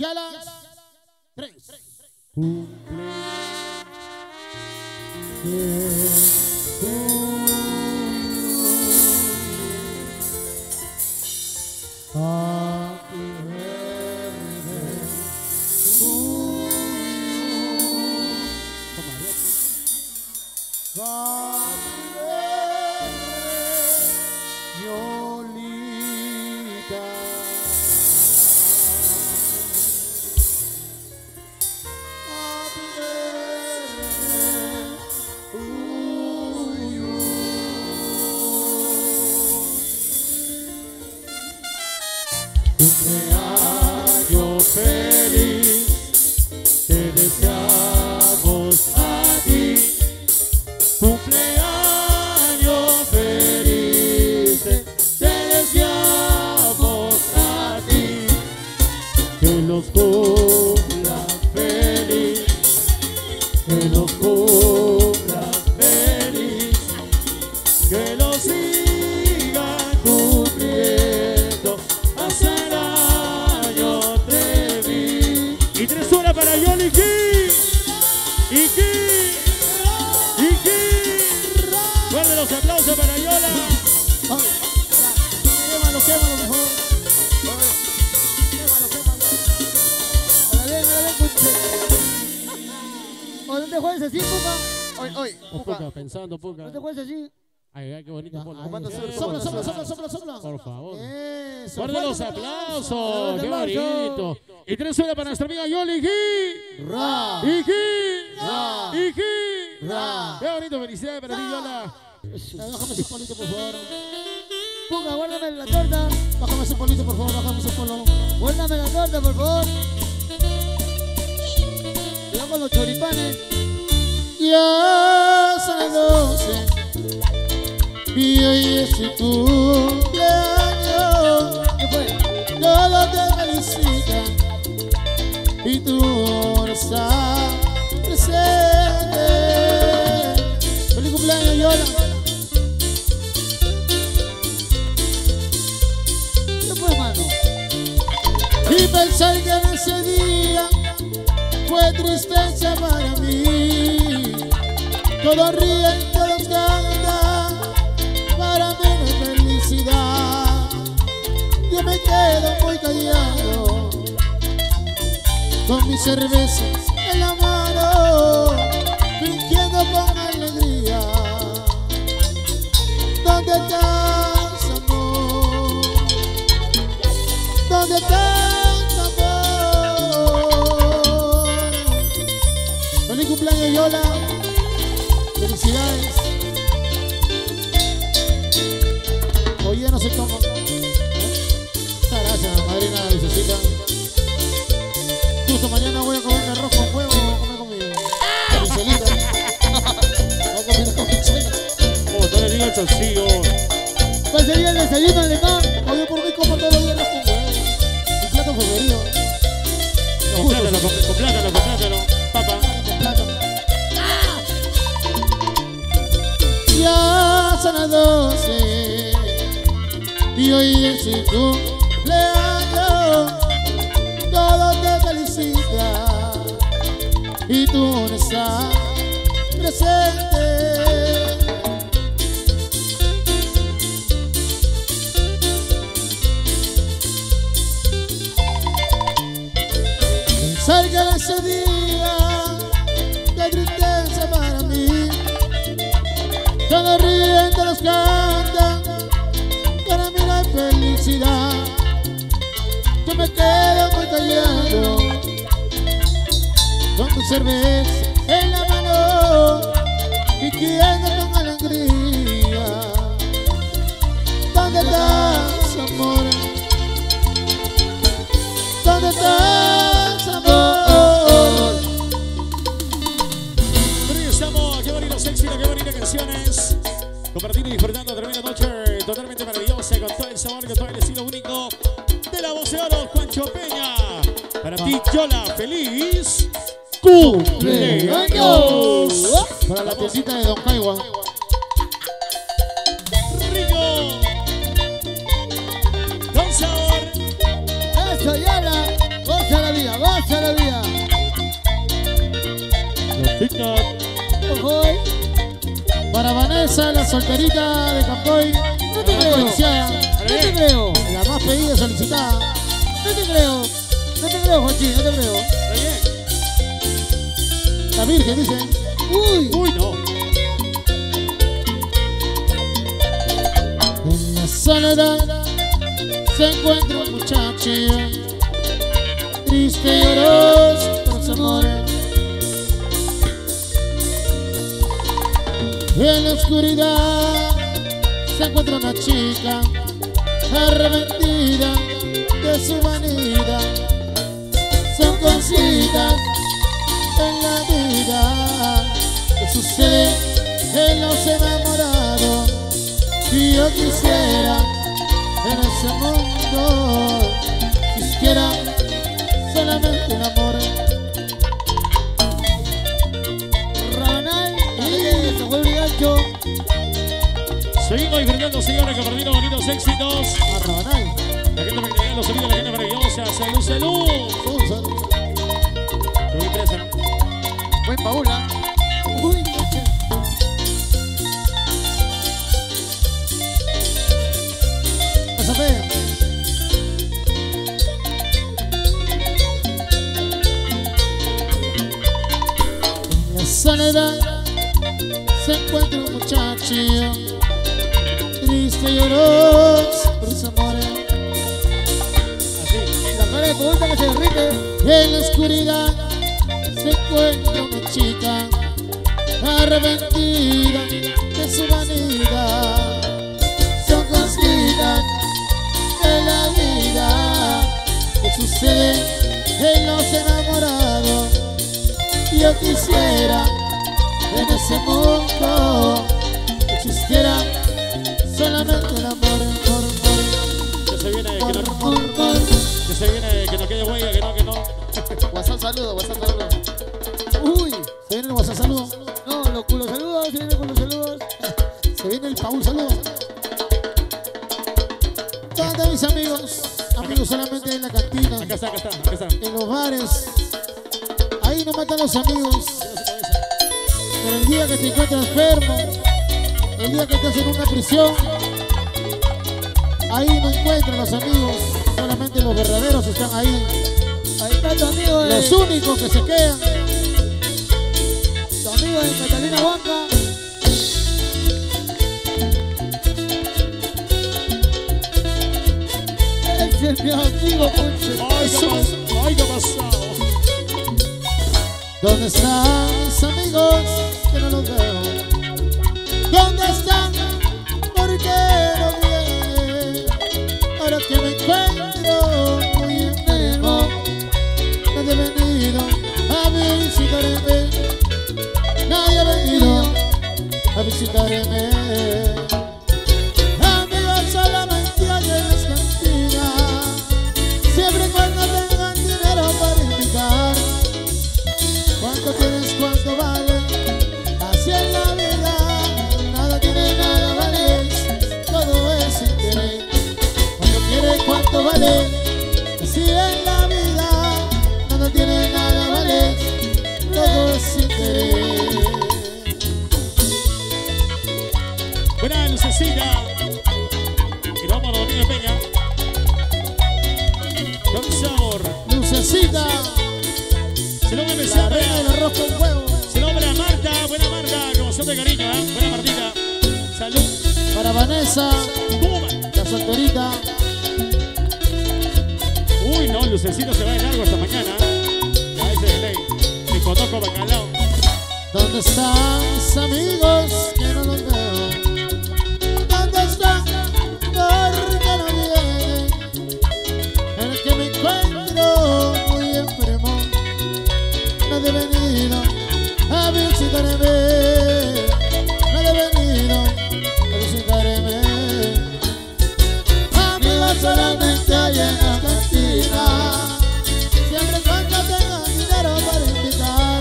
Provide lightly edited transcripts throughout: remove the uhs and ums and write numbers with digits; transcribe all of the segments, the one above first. Y a las 3. Cumpleaños feliz, te deseamos a ti. Cumpleaños feliz, te deseamos a ti. Que los cumpla feliz, que los cumpla feliz, que los sigan cumpliendo. Y 3 horas para Yoli, Iki. Guarden los aplausos para Yola. Quémalo mejor. Quémalo. O no te juegues así, Puca. Puca, pensando, Puca. No te juegues así. Ay, qué bonito. Sopla. Por favor. Guarden los aplausos. Qué bonito. Y 3 horas para nuestra amiga Yoli. Qué bonito, felicidades para ti, Yola. Bájame su polito, por favor. Puga, guárdame la torta. Bájame su polito, por favor. Guárdame la torta, por favor. Le damos los choripanes. Ya son las 12. Y hoy es tu cumpleaños. ¿Qué fue? Yolo te felicita. Y tú no estás presente. Feliz cumpleaños, Yola. ¿Qué fue, hermano? Y pensar que en ese día fue tristeza para mí. Todos ríen, todos cantan, para mí no es felicidad. Yo me quedo muy callado con mis cervezas en la mano, fingiendo con alegría. ¿Dónde estás, amor? ¿Dónde estás, amor? Feliz cumpleaños, Yola. Felicidades. Hoy ya no se toma. Muchas gracias, madrina de Lucecita. Mañana voy a comer arroz con huevo, voy a comer con mi solita. Voy a comer con mi solita. Como todo le digo el chocillo. ¿Cuál sería el desayuno alemán? O yo por mí como todos los días arroz con huevo. Mi plato preferido. Con plátano, con plátano. Papa. Con plátano. Ya son las 12. Y hoy es el cumpleaños. Todo te felicita y tú no estás presente. Pensar que en ese día de tristeza para mí, todos ríen, todos cantan, para mí la felicidad. Yo me quedo muy callado con tu cerveza en la mano, fingiendo con alegría. ¿Dónde estás, amor? ¿Dónde estás, amor? Pero ya estamos, qué bonitos éxitos, qué bonitas canciones. Compartiendo y disfrutando, termina noche totalmente maravillosa, con todo el sabor, con todo el estilo único. La voz de oro, Juancho Peña. Para ti, Yola, feliz cumpleaños. Para la tecita de Don Caigua. Rico. Con sabor. Eso, Yola. Goza la vida. base de vida. Los picnic. Ojo. Para Vanessa, la solterita de Campoy. No te creo. No te creo. La más pedida, solicitada. No te creo, Joaquín, no te creo. La virgen dice. Uy. Uy, no. En la soledad se encuentra un muchacho triste y lloroso por su amor. En la oscuridad se encuentra una chica arrepentida de su vanidad. Son cositas en la vida que sucede en los enamorados. Si yo quisiera en ese mundo, quisiera solamente un amor. Ronald, se vuelve gancho. Seguimos disfrutando, señores, compartiendo bonitos éxitos. A Ronald. La gente maravillosa, los sonidos de la gente maravillosa. Salud, salud. Muy presa. Buen Paola. Uy. En la soledad se encuentra un muchacho triste y lloroso por su amor. En la oscuridad se encuentra una chica arrepentida de su vanidad. Son cosquillas de la vida que sucede en los enamorados. Yo quisiera en ese mundo que existiera solamente el amor. Que se viene, que no quede huella, que no. WhatsApp saludo, Uy, se viene el WhatsApp saludo. No, los culos saludos, se viene con los saludos. Se viene el Paul saludo. Todos mis amigos solamente en la cantina. Acá está. En los bares. Ahí nos matan los amigos. Pero el día que te encuentras enfermo, el día que estás en una prisión, ahí no encuentran los amigos. Solamente los verdaderos están ahí. Ahí están tus amigos. Los únicos que se quedan. Tus amigos de Catalina Huanca. Ese es mi amigo, Poncho. Ay, qué pasado. ¿Dónde están mis amigos que no los veo? ¿Dónde están? ¿Por qué no vienen? Ahora que me encuentro muy enfermo, nadie ha venido a visitarme. Nadie ha venido a visitarme. Amigos solamente hay en las cantinas, siempre y cuando tengan dinero para invitar. ¿Cuánto tienes? ¿Cuánto vale? Así es la vida. Nada tiene, nada vale. Todo es sin querer. ¿Cuánto quiere? ¿Cuánto vale? Así es la vida. Nada tiene, nada vale. Todo es sin querer. Buena lucecita. Y vamos a Juancho Peña. Con sabor. Lucecita. Se lo me siempre el arroz con huevo. Se lo buena Marta, como siempre cariño, buena Martita. Salud. Para Vanessa, la solterita. Uy, no, Lucecito se va de largo esta mañana. A ese delay. Me conozco bacalao. ¿Dónde están mis amigos que no los veo? ¿Dónde están? ¿Por qué no vienen? El que me encuentro muy enfermo. Nadie ha venido a visitarme. Nadie ha venido a visitarme. Amigos solamente hay en la cantina, siempre cuando tenga dinero para invitar.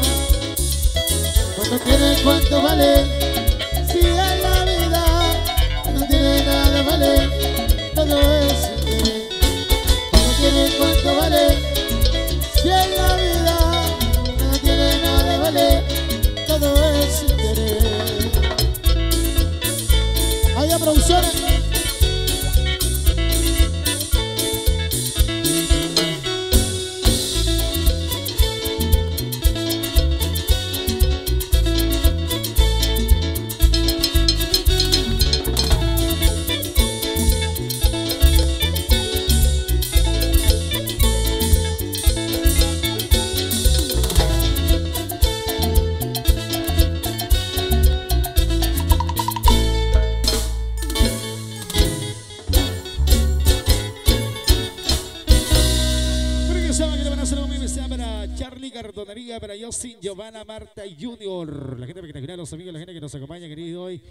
Cuando tiene, cuánto vale. Si es la vida, no tiene nada vale. Todo es sin ti. Cuando tiene, cuánto vale. Si es Charlie Cartonería para Yossi, Giovanna Marta Junior. La gente que nos mira, los amigos, la gente que nos acompaña, querido hoy.